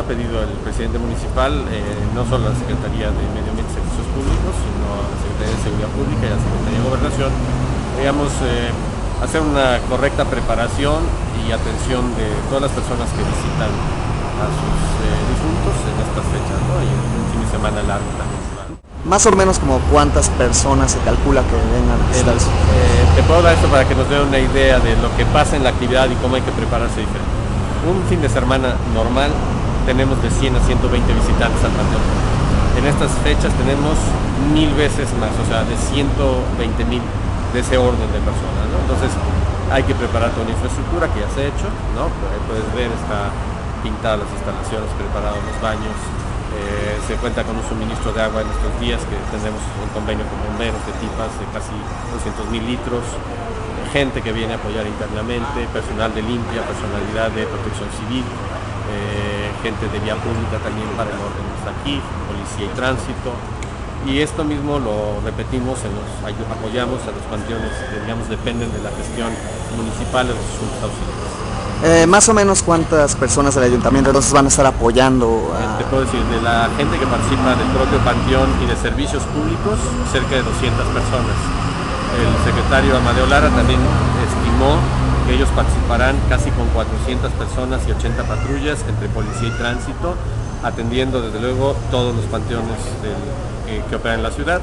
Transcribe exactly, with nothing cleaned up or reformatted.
ha pedido el presidente municipal, eh, no solo a la Secretaría de Medio Ambiente y Servicios Públicos, sino a la Secretaría de Seguridad Pública y a la Secretaría de Gobernación, digamos, eh, hacer una correcta preparación y atención de todas las personas que visitan a sus eh, difuntos en estas fechas, ¿no? Y en fin de semana largo también. Más o menos como cuántas personas se calcula que vengan a visitar. Eh, te puedo dar esto para que nos dé una idea de lo que pasa en la actividad y cómo hay que prepararse diferente. Un fin de semana normal tenemos de cien a ciento veinte visitantes al panteón. En estas fechas tenemos mil veces más, o sea, de ciento veinte mil de ese orden de personas, ¿no? Entonces hay que preparar toda una infraestructura que ya se ha hecho, ¿no? Puedes ver, está pintada las instalaciones, preparados los baños. Eh, se cuenta con un suministro de agua en estos días, que tenemos un convenio con bomberos de tipas de casi doscientos mil litros, gente que viene a apoyar internamente, personal de limpia, personalidad de protección civil, eh, gente de vía pública también para el orden que está aquí, policía y tránsito. Y esto mismo lo repetimos, en los, apoyamos a los panteones que, digamos, dependen de la gestión municipal de los asuntos auxiliares. Eh, más o menos cuántas personas del ayuntamiento entonces van a estar apoyando a... Te puedo decir, de la gente que participa del propio panteón y de servicios públicos, cerca de doscientas personas. El secretario Amadeo Lara también estimó que ellos participarán casi con cuatrocientas personas y ochenta patrullas entre policía y tránsito, atendiendo desde luego todos los panteones del, eh, que operan en la ciudad.